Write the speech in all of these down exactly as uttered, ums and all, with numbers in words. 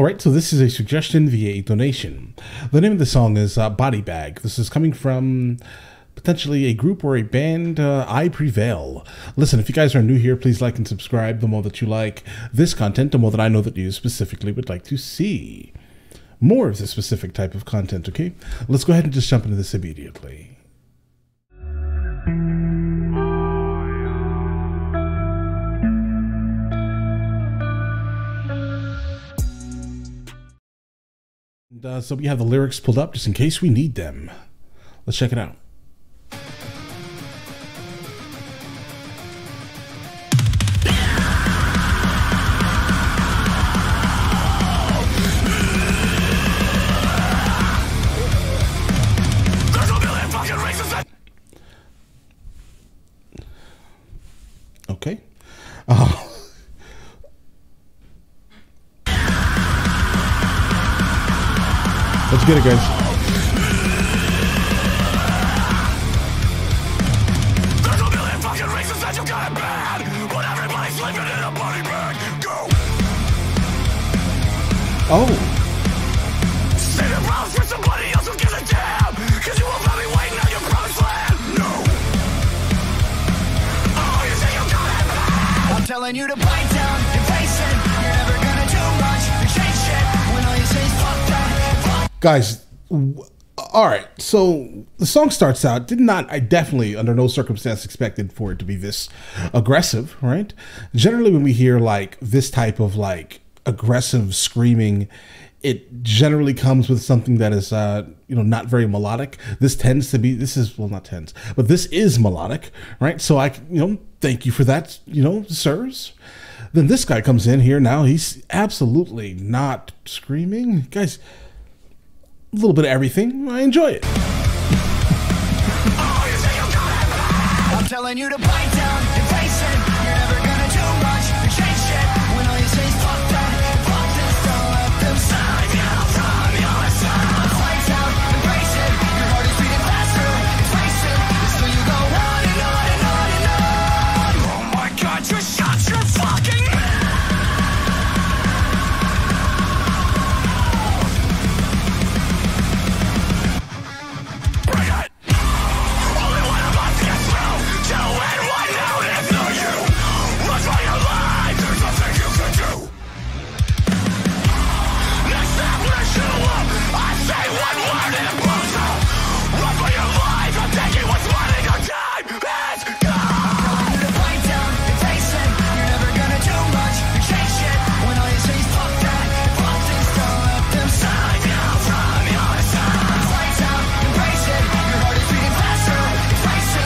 Alright, so this is a suggestion via a donation. The name of the song is uh, Body Bag. This is coming from potentially a group or a band, uh, I Prevail. Listen, if you guys are new here, please like and subscribe. The more that you like this content, the more that I know that you specifically would like to see more of this specific type of content, okay? Let's go ahead and just jump into this immediately. And, uh, so we have the lyrics pulled up just in case we need them. Let's check it out. Okay. Uh, let's get it, guys. There's a million fucking reasons that you got it bad, but everybody's living in a body bag. Go. Oh. Telling you to bite down and face it. You're never gonna do much to change shit when all you say is fuck that. Guys, all right, so the song starts out, did not, I definitely under no circumstance expected for it to be this aggressive, right? Generally when we hear like this type of like aggressive screaming, it generally comes with something that is, uh, you know, not very melodic. This tends to be, this is, well, not tends, but this is melodic, right? So I, you know, thank you for that, you know, sirs. Then this guy comes in here now. He's absolutely not screaming. Guys, a little bit of everything. I enjoy it. I'm telling you to bite down and face it. You're never going to do much to change shit when all you say is fuck that. Fuck this, don't let them sign you from your side. Fight out, embrace it. Your heart is beating faster. Face it, so you go on and on and on and on. Oh my god, you shot your fucking mouth. Bring it. Only one of us gets through. Do it one now, if not you. Run for your life. There's nothing you can do. Next time when I show up, I say one word and it blows up. Run for your life. I'm taking what's mine and your time is gone. Telling you to bite down and face it. You're never gonna do much to change shit when all you say is fuck that. Fuck this, don't let them sign you from your side. Fight out, embrace it. Your heart is beating faster. Face it,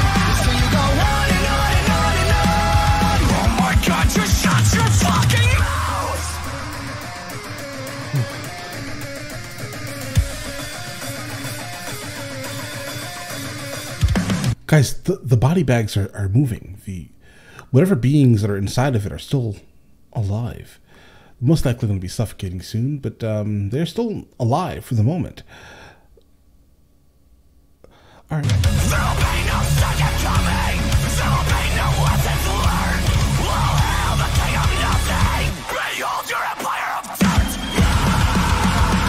so you go on and on and on and on. Oh my god, you shot your fucking mouth. Guys, the, the body bags are, are moving. The whatever beings that are inside of it are still alive. Most likely going to be suffocating soon, but um, they're still alive for the moment. All right. There'll be no second coming. There'll be no lessons learned. We'll have the king of nothing. Behold your empire of dirt. Behold your empire of dirt.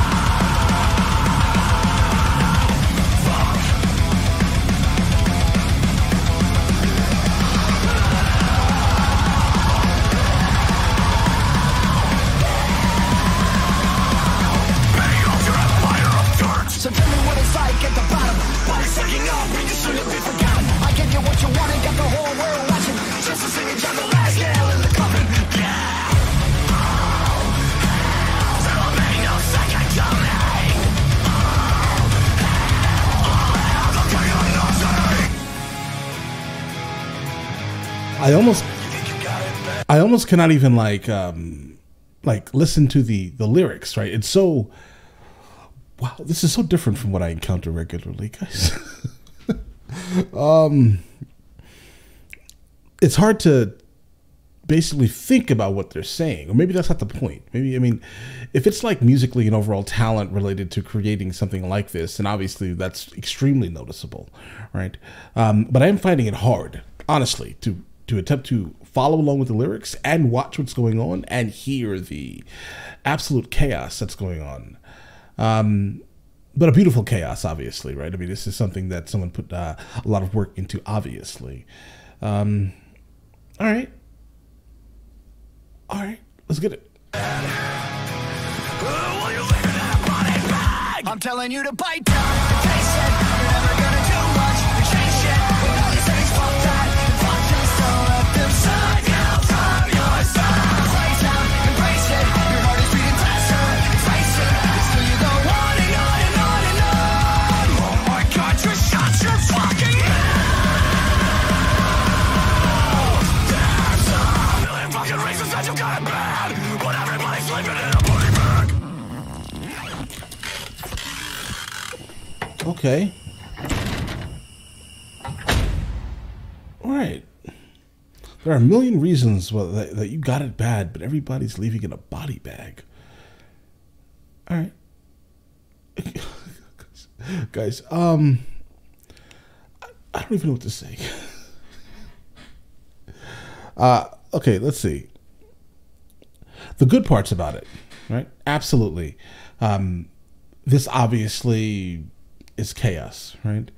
So tell me what it's like at the bottom. What is taking up? You soon to be forgotten. I gave you what you wanted, got the whole world watching. Just to sing it, you're the last nail in the coffin. Yeah. I almost, I almost cannot even like, um, like listen to the, the lyrics, right? It's so, wow, this is so different from what I encounter regularly, guys. um, it's hard to basically think about what they're saying, or maybe that's not the point. Maybe, I mean, if it's like musically and overall talent related to creating something like this, and obviously that's extremely noticeable, right? Um, but I am finding it hard, honestly, to to attempt to follow along with the lyrics and watch what's going on and hear the absolute chaos that's going on. Um, but a beautiful chaos, obviously, right? I mean, this is something that someone put uh, a lot of work into, obviously. Um, all right. All right, let's get it. Will you live in a body bag? I'm telling you to bite down. Taste it. You're never gonna do much. You change it. With all these things, fuck that. Fuck this, don't let them suck out from your side. Play down, embrace it. Your heart is beating faster. Face it. So you go on and on and on and on. Oh my God, your shots, your fucking mouth. There's a million fucking reasons that you got it bad. But everybody's living in a body bag. Okay. All right. There are a million reasons well, that, that you got it bad, but everybody's leaving in a body bag. All right. Guys, um, I, I don't even know what to say. uh, okay, let's see. The good parts about it, right? Absolutely. Um, this obviously... is chaos, right?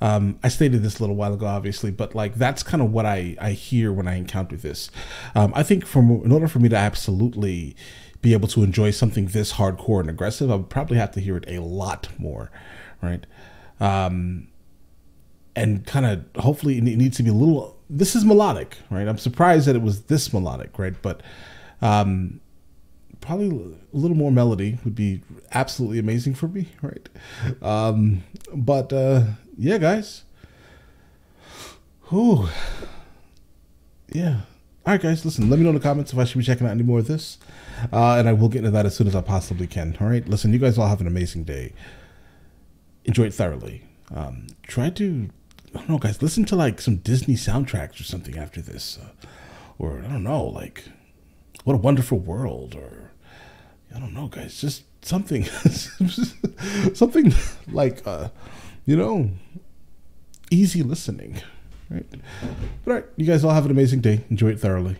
Um, I stated this a little while ago, obviously, but like that's kind of what I, I hear when I encounter this. Um, I think from in order for me to absolutely be able to enjoy something this hardcore and aggressive, I would probably have to hear it a lot more, right? Um, and kind of hopefully it needs to be a little. This is melodic, right? I'm surprised that it was this melodic, right? But um, probably a little more melody would be absolutely amazing for me, right? Um, but uh, yeah, guys. Whew. Yeah. All right, guys, listen, let me know in the comments if I should be checking out any more of this. Uh, and I will get into that as soon as I possibly can. All right, listen, you guys all have an amazing day. Enjoy it thoroughly. Um, try to, I don't know, guys, listen to like some Disney soundtracks or something after this. Uh, or I don't know, like What a Wonderful World, or I don't know, guys, just something, something like, uh, you know, easy listening, right? But all right, you guys all have an amazing day. Enjoy it thoroughly.